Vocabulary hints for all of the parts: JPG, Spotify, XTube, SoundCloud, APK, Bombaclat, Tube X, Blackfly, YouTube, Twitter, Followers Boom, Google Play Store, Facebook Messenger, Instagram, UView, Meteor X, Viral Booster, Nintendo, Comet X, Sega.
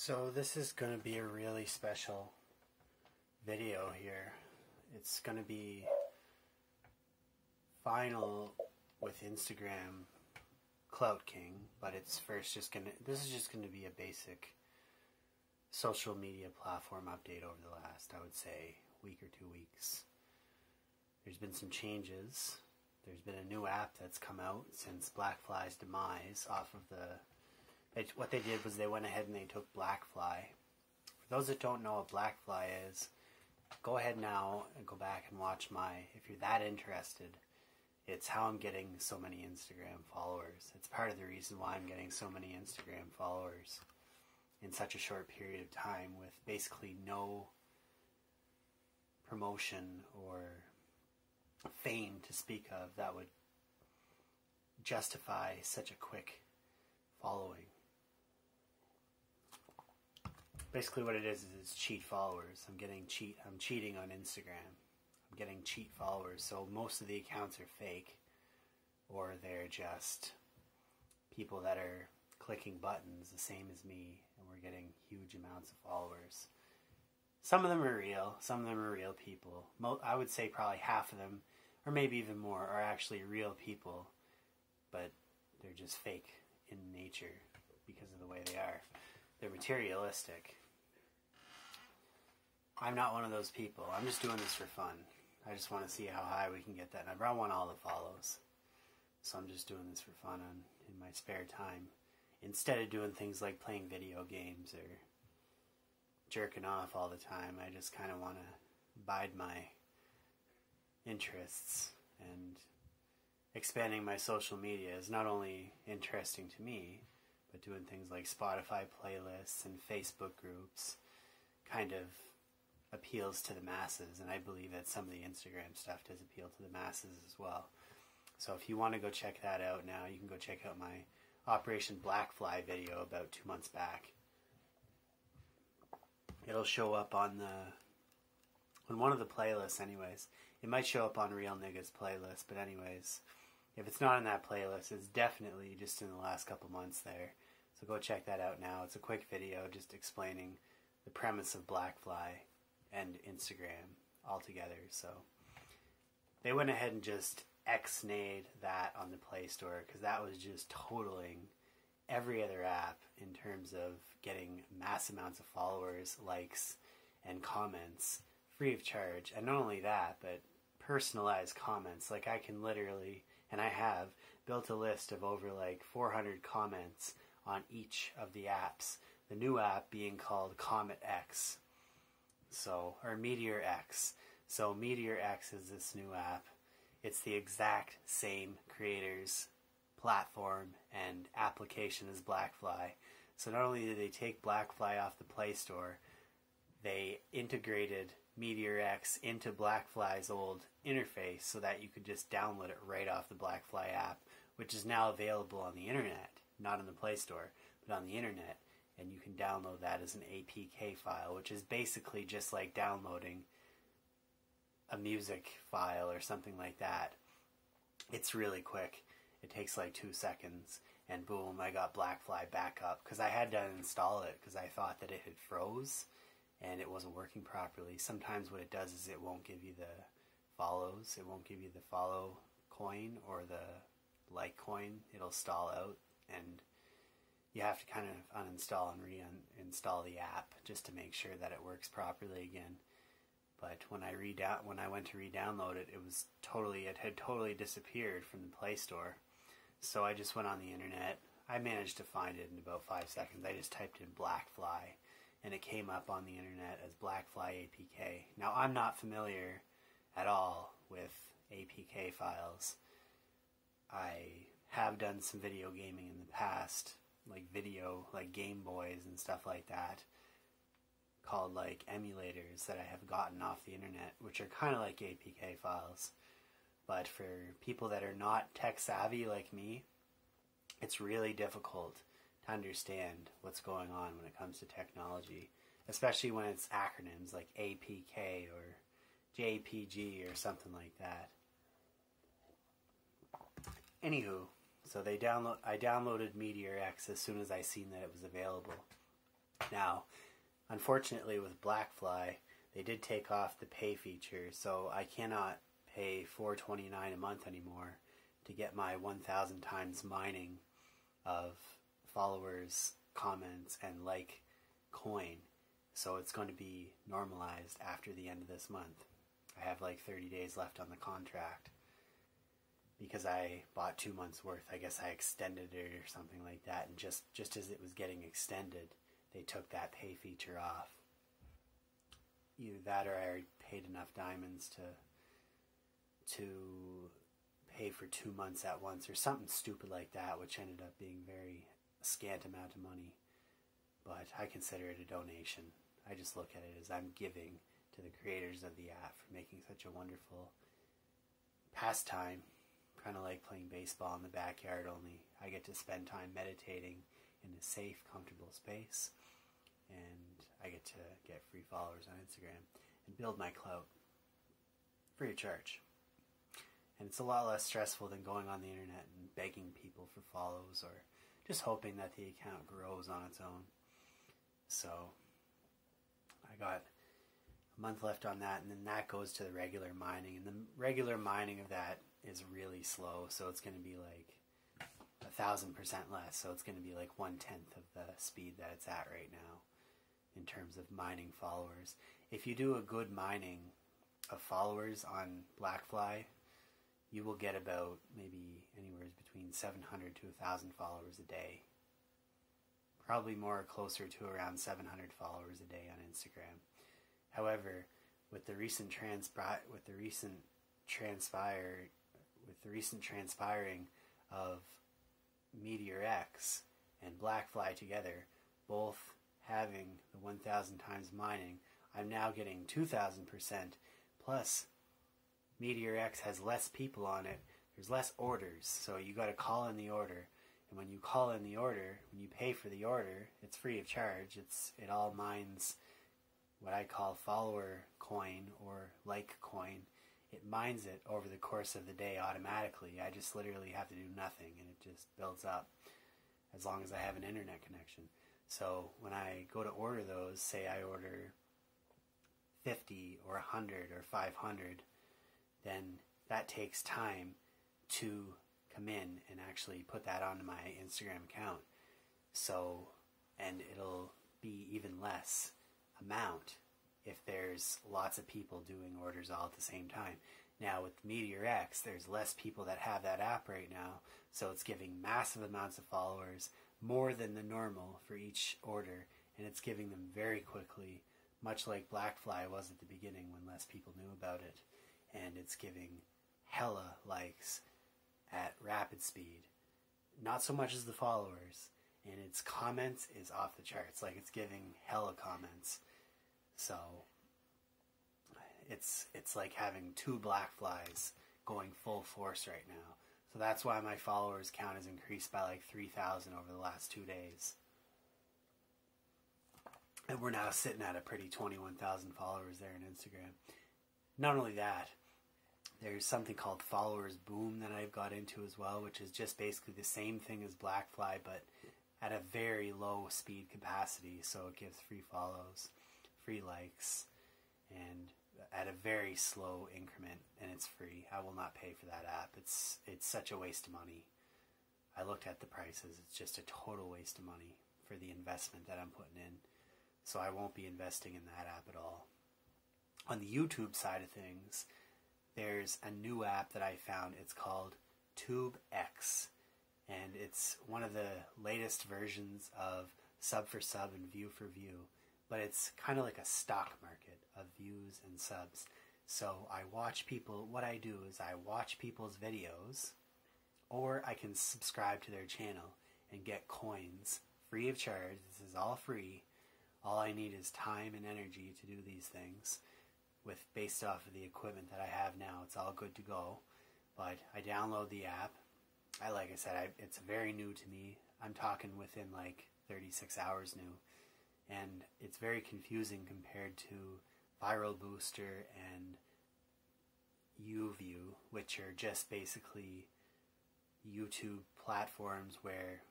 So this is going to be a really special video here. It's going to be final with Instagram Clout King, but it's first this is just going to be a basic social media platform update over the last, I would say, week or 2 weeks. There's been some changes. There's been a new app that's come out since Blackfly's demise off of the... What they did was they went ahead and they took Blackfly. For those that don't know what Blackfly is, go ahead now and go back and watch my... If you're that interested, it's how I'm getting so many Instagram followers. It's part of the reason why I'm getting so many Instagram followers in such a short period of time with basically no promotion or fame to speak of that would justify such a quick following. Basically what it is it's cheat followers. I'm cheating on Instagram. I'm getting cheat followers, so most of the accounts are fake or they're just people that are clicking buttons the same as me, and we're getting huge amounts of followers. Some of them are real, some of them are real people. I would say probably half of them, or maybe even more, are actually real people, but they're just fake in nature because of the way they are. They're materialistic. I'm not one of those people. I'm just doing this for fun. I just want to see how high we can get that. And I brought one all the follows. So I'm just doing this for fun in my spare time, instead of doing things like playing video games or jerking off all the time. I just kind of want to bide my interests, and expanding my social media is not only interesting to me, but doing things like Spotify playlists and Facebook groups kind of appeals to the masses, and I believe that some of the Instagram stuff does appeal to the masses as well. So if you want to go check that out now, you can go check out my Operation Blackfly video about 2 months back. It'll show up on one of the playlists anyways. It might show up on Real Niggas playlist, but anyways, if it's not in that playlist, it's definitely just in the last couple months there. So go check that out now. It's a quick video just explaining the premise of Blackfly and Instagram altogether. So they went ahead and just X-nayed that on the Play Store, because that was just totaling every other app in terms of getting mass amounts of followers, likes, and comments free of charge. And not only that, but personalized comments. Like, I can literally, and I have, built a list of over like 400 comments on each of the apps, the new app being called Comet X, or Meteor X. So Meteor X is this new app. It's the exact same creators, platform, and application as Blackfly. So not only did they take Blackfly off the Play Store, they integrated Meteor X into Blackfly's old interface so that you could just download it right off the Blackfly app, which is now available on the internet, not on the Play Store, but on the internet. And you can download that as an APK file, which is basically just like downloading a music file or something like that. It's really quick. It takes like 2 seconds, and boom, I got Blackfly back up, because I had to uninstall it because I thought that it had froze and it wasn't working properly. Sometimes what it does is it won't give you the follows. It won't give you the follow coin or the like coin. It'll stall out, and you have to kind of uninstall and reinstall the app just to make sure that it works properly again. But when I went to re-download it, it had totally disappeared from the Play Store. So I just went on the internet. I managed to find it in about 5 seconds. I just typed in Blackfly, and it came up on the internet as Blackfly APK. Now, I'm not familiar at all with APK files. I have done some video gaming in the past, like Game Boys and stuff like that, called like emulators, that I have gotten off the internet, which are kind of like APK files. But for people that are not tech savvy like me, it's really difficult to understand what's going on when it comes to technology, especially when it's acronyms like APK or JPG or something like that. Anywho, so I downloaded Meteor X as soon as I seen that it was available. Now, unfortunately with Blackfly, they did take off the pay feature, so I cannot pay $4.29 a month anymore to get my 1,000 times mining of followers, comments, and like coin. So it's going to be normalized after the end of this month. I have like 30 days left on the contract because I bought 2 months worth. I guess I extended it or something like that, and just as it was getting extended, they took that pay feature off. Either that or I already paid enough diamonds to pay for 2 months at once or something stupid like that, which ended up being very scant amount of money. But I consider it a donation. I just look at it as I'm giving to the creators of the app for making such a wonderful pastime. Kind of like playing baseball in the backyard, only I get to spend time meditating in a safe, comfortable space, and I get to get free followers on Instagram and build my clout free of charge. And it's a lot less stressful than going on the internet and begging people for follows or just hoping that the account grows on its own. So I got a month left on that, and then that goes to the regular mining, and the regular mining of that is really slow, so it's going to be like 1,000% less, so it's going to be like 1/10 of the speed that it's at right now in terms of mining followers. If you do a good mining of followers on Blackfly, you will get about maybe anywhere between 700 to 1,000 followers a day. Probably more closer to around 700 followers a day on Instagram. However, with the recent transpiring of Meteor X and Blackfly together, both having the 1,000 times mining, I'm now getting 2,000%, plus Meteor X has less people on it, there's less orders, so you gotta call in the order, and when you call in the order, when you pay for the order, it's free of charge, it all mines what I call follower coin or like coin. It mines it over the course of the day automatically. I just literally have to do nothing, and it just builds up as long as I have an internet connection. So when I go to order those, say I order 50 or 100 or 500, then that takes time to come in and actually put that onto my Instagram account. So, and it'll be even less amount if there's lots of people doing orders all at the same time. Now with Meteor X, there's less people that have that app right now, so it's giving massive amounts of followers, more than the normal for each order, and it's giving them very quickly, much like Blackfly was at the beginning when less people knew about it. And it's giving hella likes at rapid speed. Not so much as the followers, and its comments is off the charts. Like, it's giving hella comments. So it's like having two Blackflies going full force right now. So that's why my followers count has increased by like 3,000 over the last 2 days. And we're now sitting at a pretty 21,000 followers there on Instagram. Not only that, there's something called Followers Boom that I've got into as well, which is just basically the same thing as Blackfly, but at a very low speed capacity. So it gives free follows, free likes, and at a very slow increment, and it's free. I will not pay for that app. It's such a waste of money. I looked at the prices. It's just a total waste of money for the investment that I'm putting in. So I won't be investing in that app at all. On the YouTube side of things, there's a new app that I found. It's called Tube X, and it's one of the latest versions of sub for sub and view for view. But it's kind of like a stock market of views and subs. So I watch people, what I do is I watch people's videos, or I can subscribe to their channel and get coins free of charge. This is all free. All I need is time and energy to do these things with, based off of the equipment that I have now. It's all good to go. But I download the app. Like I said, it's very new to me. I'm talking within like 36 hours new. And it's very confusing compared to Viral Booster and UView, which are just basically YouTube platforms where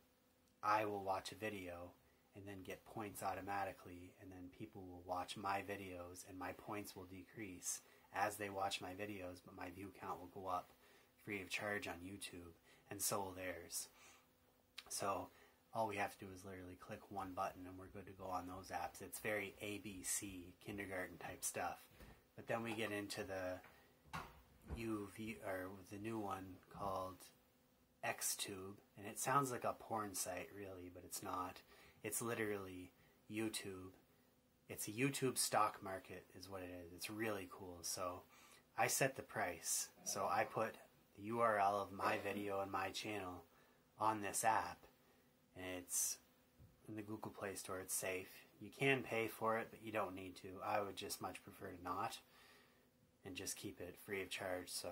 I will watch a video and then get points automatically, and then people will watch my videos and my points will decrease as they watch my videos, but my view count will go up free of charge on YouTube, and so will theirs. So all we have to do is literally click one button and we're good to go on those apps. It's very ABC, kindergarten type stuff. But then we get into the UView, or the new one called XTube, and it sounds like a porn site really, but it's not. It's literally YouTube. It's a YouTube stock market is what it is. It's really cool. So I set the price. So I put the URL of my video and my channel on this app, and it's in the Google Play Store. It's safe. You can pay for it, but you don't need to. I would just much prefer to not, and just keep it free of charge. So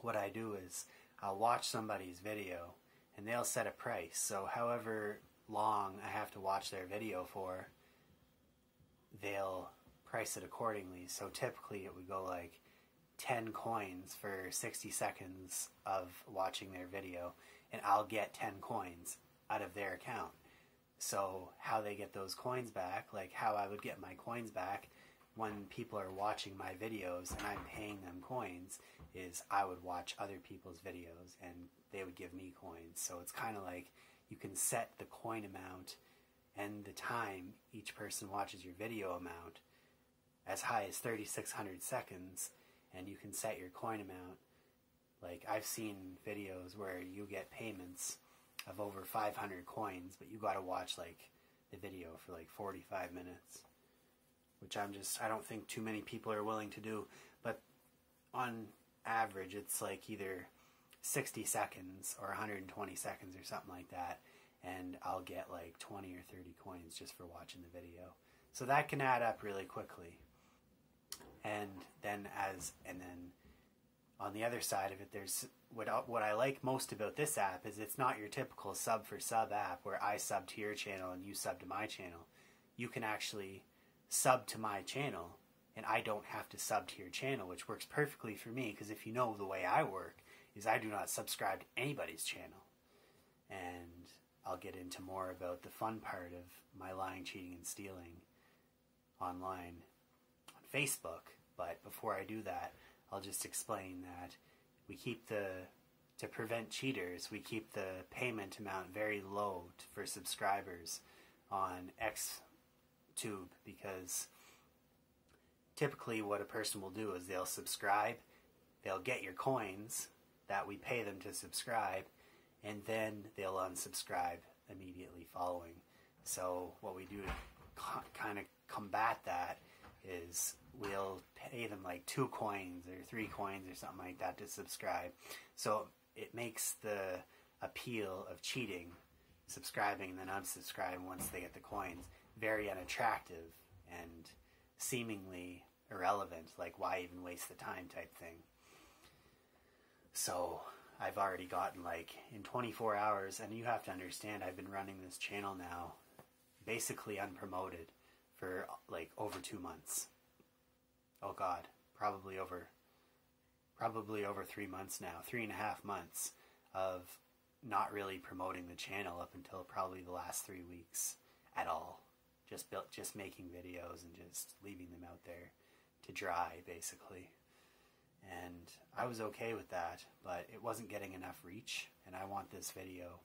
what I do is I'll watch somebody's video and they'll set a price. So however long I have to watch their video for, they'll price it accordingly. So typically it would go like 10 coins for 60 seconds of watching their video, and I'll get 10 coins out of their account. So how they get those coins back, like how I would get my coins back when people are watching my videos and I'm paying them coins, is I would watch other people's videos and they would give me coins. So it's kind of like you can set the coin amount and the time each person watches your video amount as high as 3,600 seconds, and you can set your coin amount. Like I've seen videos where you get payments of over 500 coins, but you gotta watch like the video for like 45 minutes. Which I don't think too many people are willing to do. But on average, it's like either 60 seconds or 120 seconds or something like that. And I'll get like 20 or 30 coins just for watching the video. So that can add up really quickly. And then on the other side of it, there's what I like most about this app is it's not your typical sub for sub app where I sub to your channel and you sub to my channel. You can actually sub to my channel and I don't have to sub to your channel, which works perfectly for me, because if you know the way I work is I do not subscribe to anybody's channel. And I'll get into more about the fun part of my lying, cheating, and stealing online on Facebook. But before I do that, I'll just explain that we keep to prevent cheaters, we keep the payment amount very low for subscribers on XTube, because typically what a person will do is they'll subscribe, they'll get your coins that we pay them to subscribe, and then they'll unsubscribe immediately following. So what we do to kind of combat that is we'll pay them like 2 coins or 3 coins or something like that to subscribe. So it makes the appeal of cheating, subscribing and then unsubscribing once they get the coins, very unattractive and seemingly irrelevant, like why even waste the time type thing. So I've already gotten like in 24 hours, and you have to understand I've been running this channel now basically unpromoted for like over 2 months. Oh God, probably over 3 months now, 3.5 months of not really promoting the channel up until probably the last 3 weeks at all. Just making videos and just leaving them out there to dry, basically. And I was okay with that, but it wasn't getting enough reach, and I want this video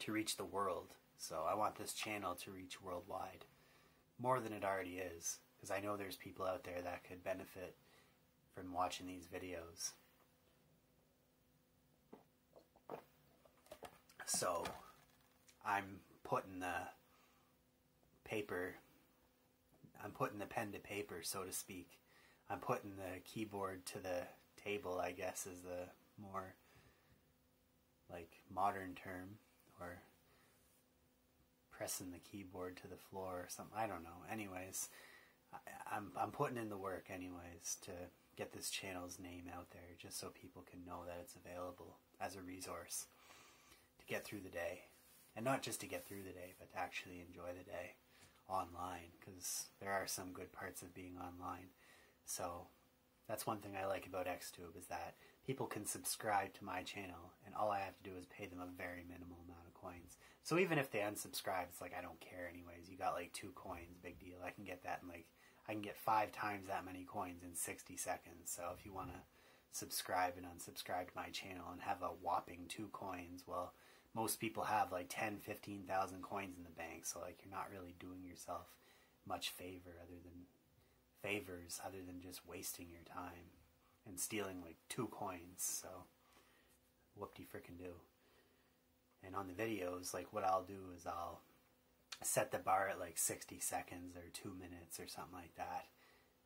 to reach the world. So I want this channel to reach worldwide, more than it already is, because I know there's people out there that could benefit from watching these videos. So I'm putting the pen to paper, so to speak. I'm putting the keyboard to the table, I guess, is the more like modern term, or pressing the keyboard to the floor or something. I don't know. Anyways, I'm putting in the work anyways to get this channel's name out there, just so people can know that it's available as a resource to get through the day. And not just to get through the day, but to actually enjoy the day online, because there are some good parts of being online. So that's one thing I like about XTube, is that people can subscribe to my channel and all I have to do is pay them a very minimal amount of coins. So even if they unsubscribe, it's like, I don't care anyways. You got like 2 coins, big deal. I can get that in like, I can get 5 times that many coins in 60 seconds. So if you want to subscribe and unsubscribe to my channel and have a whopping 2 coins, well, most people have like 10, 15,000 coins in the bank. So like, you're not really doing yourself much favor other than just wasting your time and stealing like 2 coins. So whoop-de-frickin-do. And on the videos, like what I'll do is I'll set the bar at like 60 seconds or 2 minutes or something like that.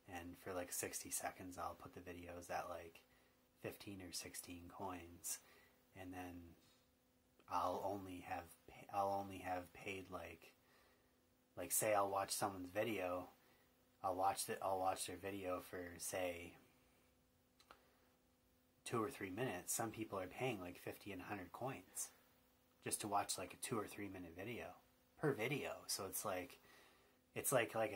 And for like 60 seconds, I'll put the videos at like 15 or 16 coins. And then I'll only have paid like say I'll watch someone's video. I'll watch their video for say 2 or 3 minutes. Some people are paying like 50 and 100 coins just to watch like a 2 or 3 minute video per video. So it's like I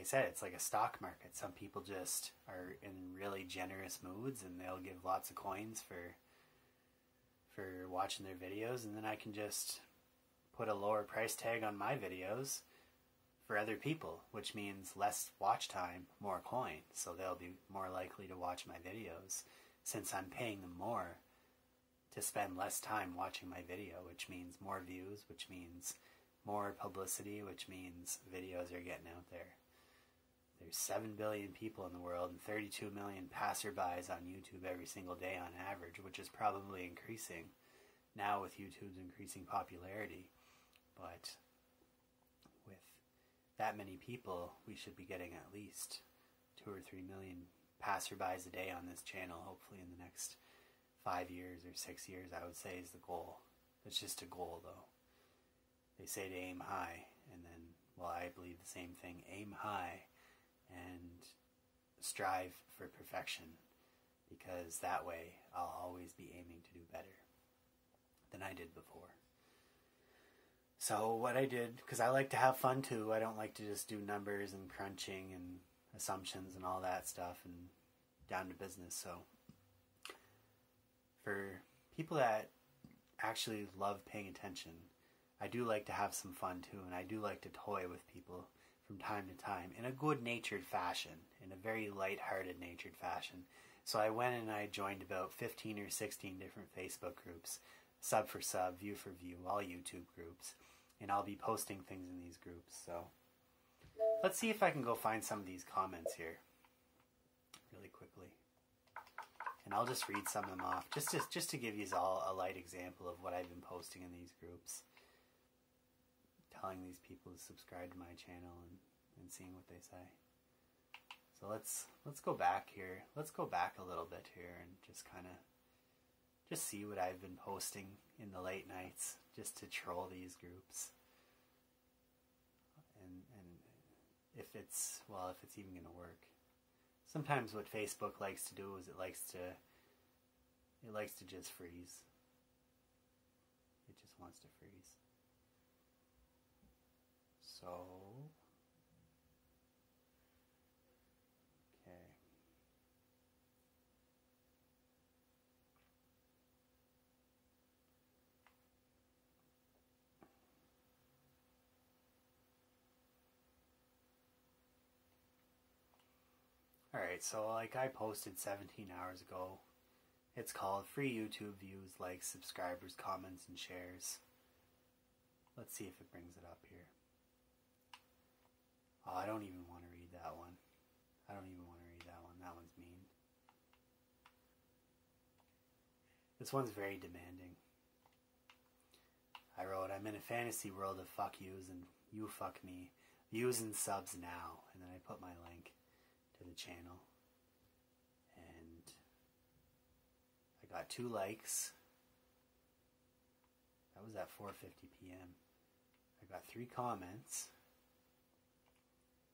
said, it's like a stock market. Some people just are in really generous moods and they'll give lots of coins for watching their videos. And then I can just put a lower price tag on my videos for other people, which means less watch time, more coin. So they'll be more likely to watch my videos since I'm paying them more to spend less time watching my video, which means more views, which means more publicity, which means videos are getting out there. There's 7 billion people in the world and 32 million passerbys on YouTube every single day on average, which is probably increasing now with YouTube's increasing popularity. But with that many people, we should be getting at least 2 or 3 million passerbys a day on this channel, hopefully in the next 5 years or 6 years, I would say, is the goal. It's just a goal, though. They say to aim high, and then, well, I believe the same thing. Aim high and strive for perfection, because that way I'll always be aiming to do better than I did before. So what I did, because I like to have fun too. I don't like to just do numbers and crunching and assumptions and all that stuff and down to business. So for people that actually love paying attention, I do like to have some fun too, and I do like to toy with people from time to time in a good-natured fashion, in a very light-hearted natured fashion. So I went and I joined about 15 or 16 different Facebook groups, sub for sub, view for view, all YouTube groups, and I'll be posting things in these groups. So let's see if I can go find some of these comments here really quickly. And I'll just read some of them off, just to give you all a light example of what I've been posting in these groups. Telling these people to subscribe to my channel and seeing what they say. So let's go back here. Let's go back a little bit here and just kind of just see what I've been posting in the late nights just to troll these groups. And if it's even going to work. Sometimes what Facebook likes to do is it likes to just freeze. It just wants to freeze. So, okay. All right, so like I posted 17 hours ago. It's called Free YouTube Views, Likes, Subscribers, Comments, and Shares. Let's see if it brings it up here. Oh, I don't even want to read that one. I don't even want to read that one. That one's mean. This one's very demanding. I wrote, I'm in a fantasy world of fuck yous and you fuck me. Views and subs now. And then I put my link to the channel. And I got 2 likes. That was at 4:50 p.m. I got 3 comments.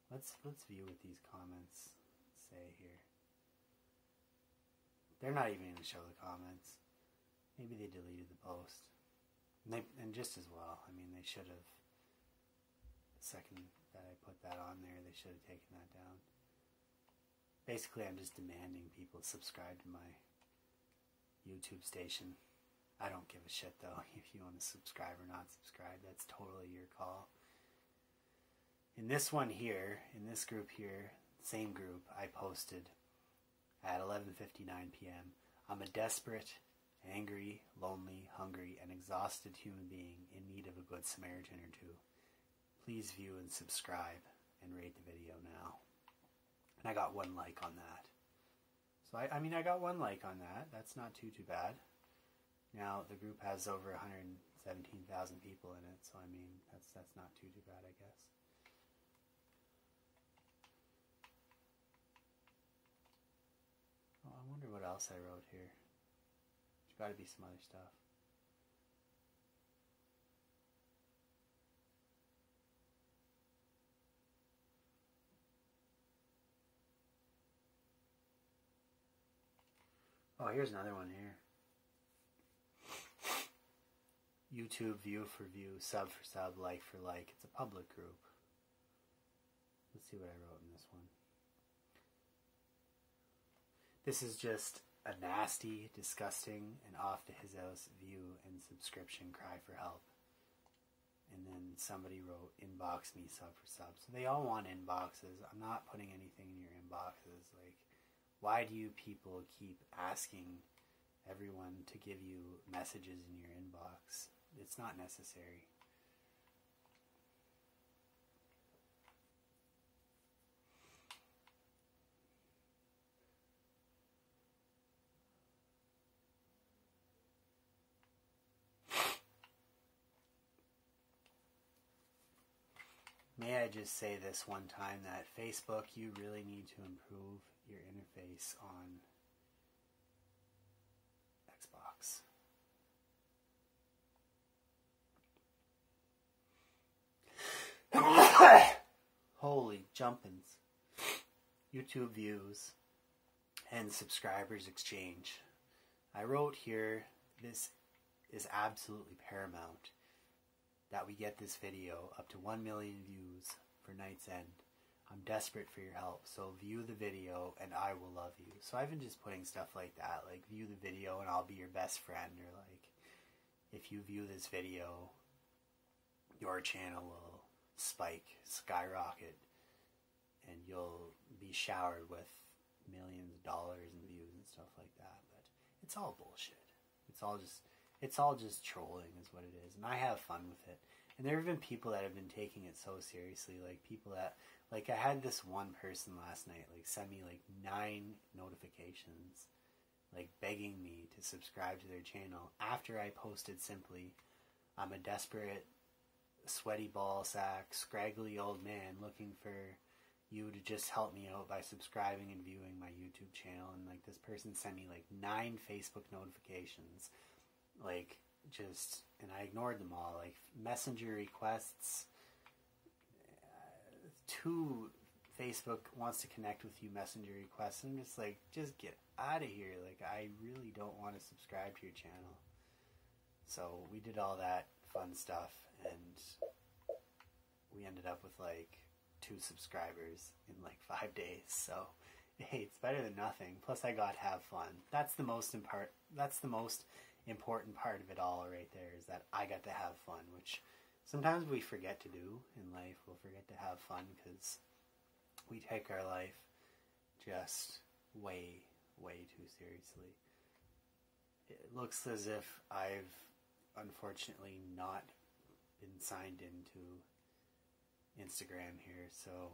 Let's view what these comments say here. They're not even going to show the comments. Maybe they deleted the post. And just as well. I mean, they should have. The second that I put that on there, they should have taken that down. Basically, I'm just demanding people subscribe to my YouTube station. I don't give a shit though if you want to subscribe or not subscribe. That's totally your call. In this one here, in this group here, same group, I posted at 11:59 p.m. I'm a desperate, angry, lonely, hungry, and exhausted human being in need of a good Samaritan or two. Please view and subscribe and rate the video now. And I got one like on that. So I mean, I got one like on that. That's not too bad. Now the group has over 117,000 people in it, so I mean that's not too bad, I guess. Oh, I wonder what else I wrote here. There's got to be some other stuff. Oh, here's another one here. YouTube, view for view, sub for sub, like for like. It's a public group. Let's see what I wrote in this one. This is just a nasty, disgusting, and off to his house view and subscription cry for help. And then somebody wrote, inbox me sub for sub. So they all want inboxes. I'm not putting anything in your inboxes. Like, why do you people keep asking everyone to give you messages in your inbox? It's not necessary. May I just say this one time that Facebook, you really need to improve your interface on Xbox. Holy jumpins. YouTube views and subscribers exchange. I wrote here, this is absolutely paramount, that we get this video up to 1 million views for night's end. I'm desperate for your help, so view the video and I will love you. So I've been just putting stuff like that, like view the video and I'll be your best friend, or like, if you view this video, your channel will spike, skyrocket, and you'll be showered with millions of dollars in views and stuff like that. But it's all bullshit. It's all just trolling is what it is, and I have fun with it. And there have been people that have been taking it so seriously, like people that, like I had this one person last night, like send me like 9 notifications, like begging me to subscribe to their channel after I posted simply, I'm a desperate, sweaty ball sack, scraggly old man looking for you to just help me out by subscribing and viewing my YouTube channel. And like this person sent me like 9 Facebook notifications. Like, just, and I ignored them all, like, Messenger requests, 2 Facebook wants to connect with you Messenger requests, and I'm just like, just get out of here, like, I really don't want to subscribe to your channel. So, we did all that fun stuff, and we ended up with, like, 2 subscribers in, like, 5 days, so, hey, it's better than nothing, plus I got to have fun. That's the most important part of it all right there, is that I got to have fun, which sometimes we forget to do in life. We'll forget to have fun because we take our life just way, way too seriously. It looks as if I've unfortunately not been signed into Instagram here, so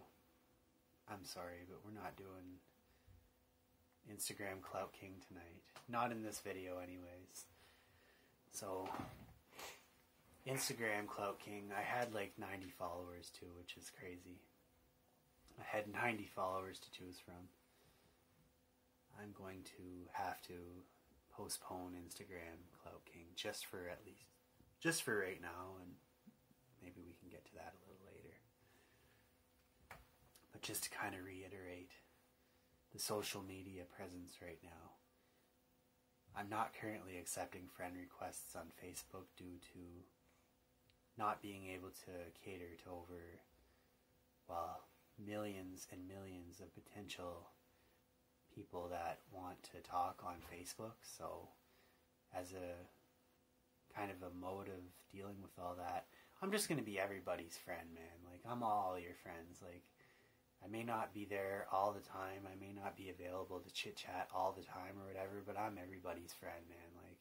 I'm sorry, but we're not doing Instagram Clout King tonight. Not in this video anyways. So, Instagram Clout King, I had like 90 followers too, which is crazy. I had 90 followers to choose from. I'm going to have to postpone Instagram Clout King just for right now, and maybe we can get to that a little later. But just to kind of reiterate the social media presence right now. I'm not currently accepting friend requests on Facebook due to not being able to cater to over, well, millions and millions of potential people that want to talk on Facebook. So as a kind of a mode of dealing with all that. I'm just going to be everybody's friend, man. Like, I'm all your friends. Like, I may not be there all the time. I may not be available to chit-chat all the time or whatever, but I'm everybody's friend, man. Like,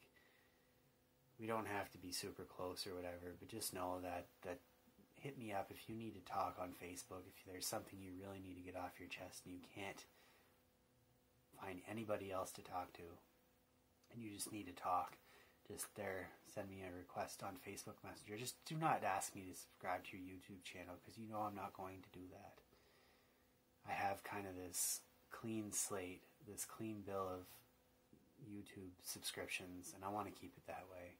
we don't have to be super close or whatever, but just know that, hit me up if you need to talk on Facebook, if there's something you really need to get off your chest and you can't find anybody else to talk to, and you just need to talk, just there, send me a request on Facebook Messenger. Just do not ask me to subscribe to your YouTube channel, because you know I'm not going to do that. I have kind of this clean slate, this clean bill of YouTube subscriptions, and I want to keep it that way.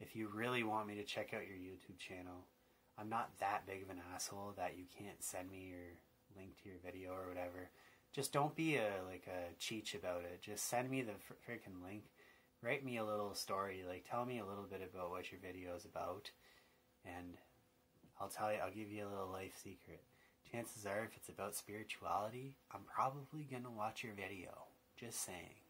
If you really want me to check out your YouTube channel, I'm not that big of an asshole that you can't send me your link to your video or whatever. Just don't be a cheech about it. Just send me the freaking link. Write me a little story. Like, tell me a little bit about what your video is about, and I'll tell you. I'll give you a little life secret. Chances are, if it's about spirituality, I'm probably gonna watch your video. Just saying.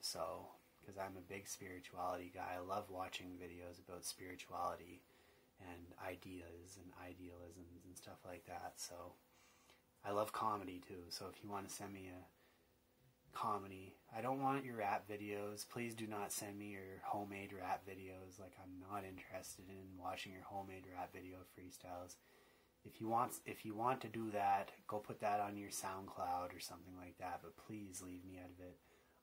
So, because I'm a big spirituality guy, I love watching videos about spirituality and ideas and idealisms and stuff like that. So, I love comedy too. So if you want to send me a comedy, I don't want your rap videos. Please do not send me your homemade rap videos. Like, I'm not interested in watching your homemade rap video freestyles. If you want to do that, go put that on your SoundCloud or something like that. But please leave me out of it.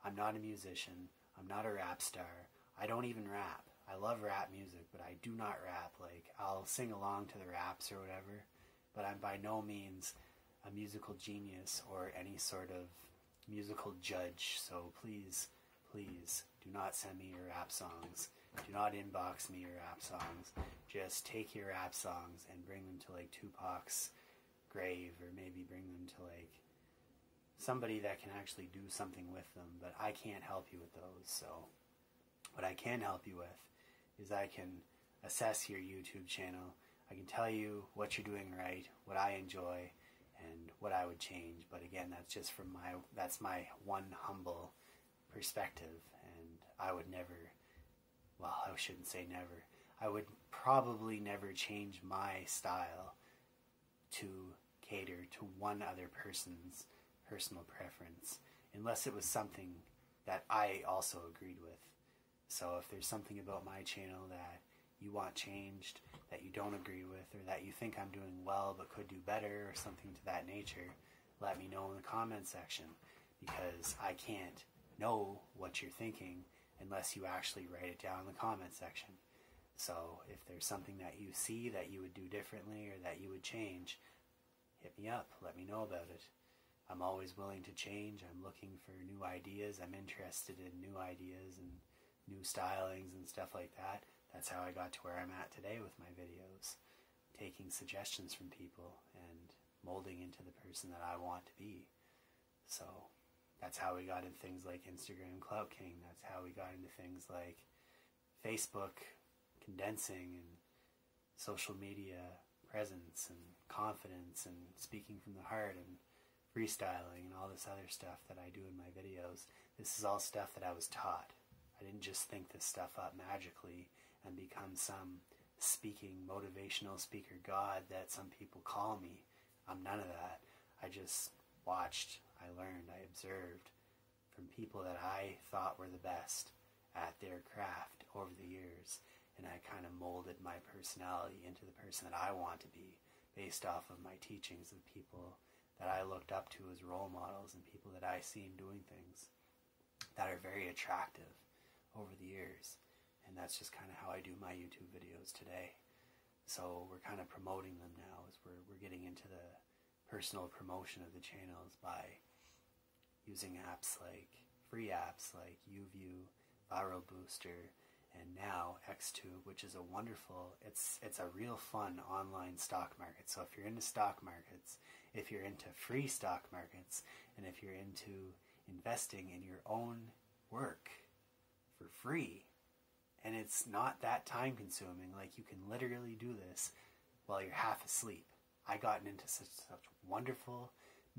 I'm not a musician. I'm not a rap star. I don't even rap. I love rap music, but I do not rap. Like, I'll sing along to the raps or whatever, but I'm by no means a musical genius or any sort of musical judge. So please, please do not send me your rap songs. Do not inbox me your rap songs. Just take your rap songs and bring them to, like, Tupac's grave, or maybe bring them to, like, somebody that can actually do something with them. But I can't help you with those. So what I can help you with is I can assess your YouTube channel. I can tell you what you're doing right, what I enjoy, and what I would change. But again, that's just from my one humble perspective, and I would never, well, I shouldn't say never, I would probably never change my style to cater to one other person's personal preference, unless it was something that I also agreed with. So if there's something about my channel that you want changed, that you don't agree with, or that you think I'm doing well but could do better, or something to that nature, let me know in the comment section, because I can't know what you're thinking unless you actually write it down in the comment section. So if there's something that you see that you would do differently or that you would change, hit me up, let me know about it. I'm always willing to change. I'm looking for new ideas. I'm interested in new ideas and new stylings and stuff like that. That's how I got to where I'm at today with my videos, taking suggestions from people and molding into the person that I want to be. So that's how we got into things like Instagram Clout King. That's how we got into things like Facebook condensing and social media presence and confidence and speaking from the heart and freestyling and all this other stuff that I do in my videos. This is all stuff that I was taught. I didn't just think this stuff up magically and become some speaking, motivational speaker god that some people call me. I'm none of that. I just watched, I learned, I observed from people that I thought were the best at their craft over the years. And I kind of molded my personality into the person that I want to be based off of my teachings of people that I looked up to as role models and people that I seen doing things that are very attractive over the years. And that's just kind of how I do my YouTube videos today. So we're kind of promoting them now, as we're getting into the personal promotion of the channels by using apps like, free apps like UView, Viral Booster, and now XTube, which is a wonderful, it's a real fun online stock market. So if you're into stock markets, if you're into free stock markets, and if you're into investing in your own work for free, and it's not that time consuming, like, you can literally do this while you're half asleep. I gotten into such wonderful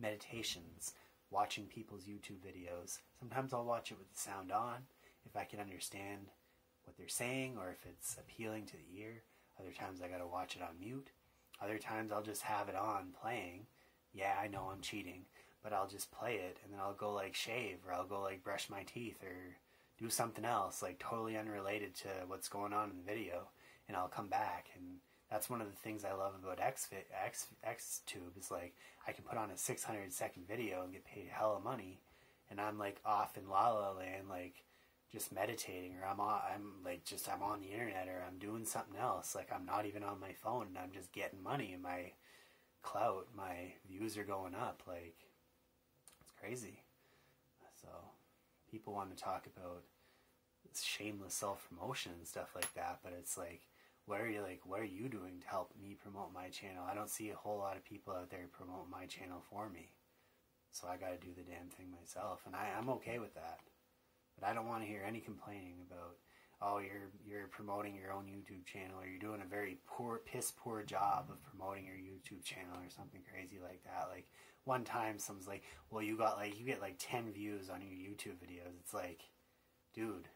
meditations watching people's YouTube videos. Sometimes I'll watch it with the sound on if I can understand what they're saying or if it's appealing to the ear. Other times I gotta watch it on mute. Other times I'll just have it on playing. Yeah, I know I'm cheating, but I'll just play it and then I'll go like shave or I'll go like brush my teeth or do something else like totally unrelated to what's going on in the video, and I'll come back. And that's one of the things I love about XTube is like I can put on a 600-second video and get paid a hell of money, and I'm like off in la la land like just meditating, or I'm on the internet, or I'm doing something else. Like I'm not even on my phone and I'm just getting money and my clout, my views are going up. Like it's crazy. So people want to talk about shameless self-promotion and stuff like that, but it's like, what are you doing to help me promote my channel? I don't see a whole lot of people out there promote my channel for me. So I got to do the damn thing myself, and I'm okay with that. But I don't want to hear any complaining about, oh, you're promoting your own YouTube channel, or you're doing a very piss poor job of promoting your YouTube channel or something crazy like that. Like one time someone's like, well, you get like 10 views on your YouTube videos. It's like, dude,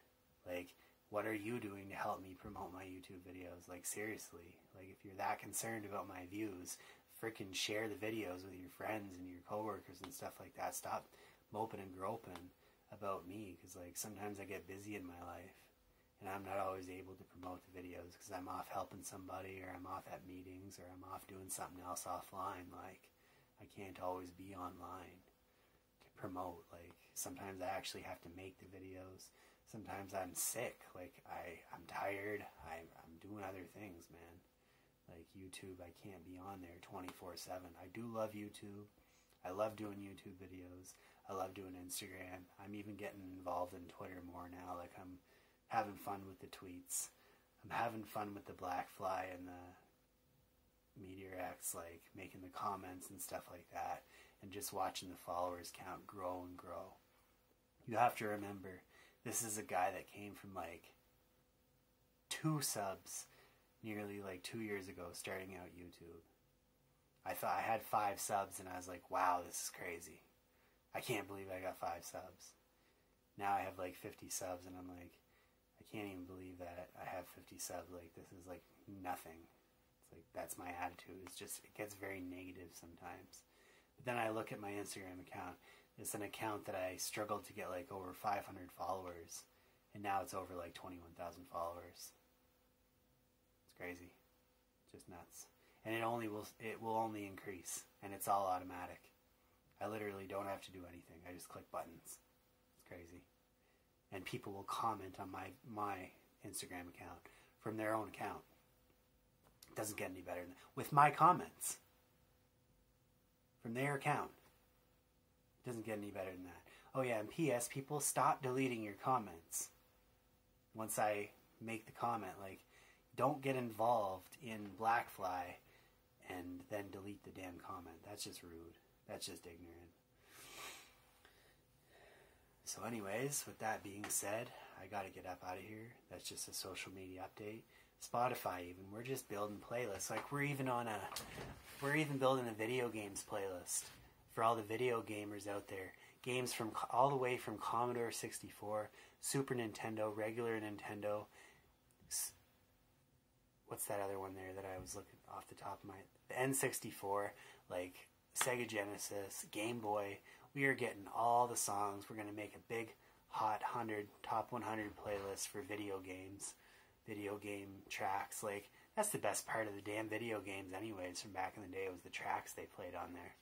like what are you doing to help me promote my YouTube videos? Like seriously, like if you're that concerned about my views, freaking share the videos with your friends and your coworkers and stuff like that. Stop moping and groping about me, because like sometimes I get busy in my life and I'm not always able to promote the videos because I'm off helping somebody, or I'm off at meetings, or I'm off doing something else offline. Like I can't always be online to promote. Like sometimes I actually have to make the videos. Sometimes I'm sick, like I'm tired, I'm doing other things, man. Like YouTube, I can't be on there 24/7. I do love YouTube. I love doing YouTube videos. I love doing Instagram. I'm even getting involved in Twitter more now. Like I'm having fun with the tweets. I'm having fun with the Blackfly and the Meteor X, like making the comments and stuff like that, and just watching the followers count grow and grow. You have to remember, this is a guy that came from like 2 subs nearly like 2 years ago starting out YouTube. I thought I had 5 subs and I was like, wow, this is crazy. I can't believe I got 5 subs. Now I have like 50 subs and I'm like, I can't even believe that I have 50 subs. Like this is like nothing. It's like, that's my attitude. It's just, it gets very negative sometimes. But then I look at my Instagram account. It's an account that I struggled to get like over 500 followers, and now it's over like 21,000 followers. It's crazy. It's just nuts. And it will only increase, and it's all automatic. I literally don't have to do anything. I just click buttons. It's crazy. And people will comment on my Instagram account from their own account. It doesn't get any better than that. With my comments from their account. It doesn't get any better than that. Oh yeah, and P.S. people, stop deleting your comments. Once I make the comment, like, don't get involved in Blackfly and then delete the damn comment. That's just rude. That's just ignorant. So anyways, with that being said, I gotta get up out of here. That's just a social media update. Spotify even, we're just building playlists. Like we're even building a video games playlist for all the video gamers out there. Games from all the way from Commodore 64, Super Nintendo, regular Nintendo. What's that other one there that I was looking off the top of my... The N64, like Sega Genesis, Game Boy. We are getting all the songs. We're going to make a big hot 100, top 100 playlist for video games. Video game tracks. Like, that's the best part of the damn video games anyways from back in the day. It was the tracks they played on there.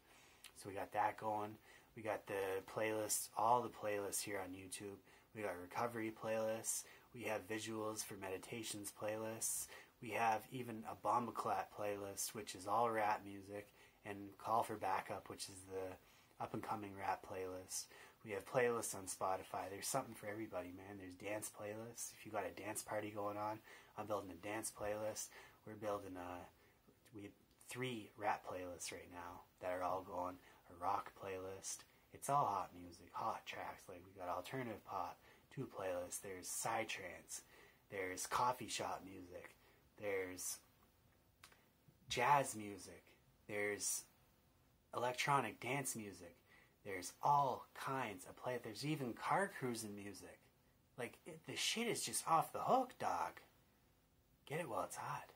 So we got that going. We got the playlists, all the playlists here on YouTube. We got recovery playlists. We have visuals for meditations playlists. We have even a bombaclat playlist, which is all rap music, and Call for Backup, which is the up-and-coming rap playlist. We have playlists on Spotify. There's something for everybody, man. There's dance playlists. If you got a dance party going on, I'm building a dance playlist. We're building we have 3 rap playlists right now that are all going. A rock playlist. It's all hot music, hot tracks. Like we got alternative pop, 2 playlists. There's psytrance. There's coffee shop music. There's jazz music. There's electronic dance music. There's all kinds of play. There's even car cruising music. Like, the shit is just off the hook, dog. Get it while it's hot.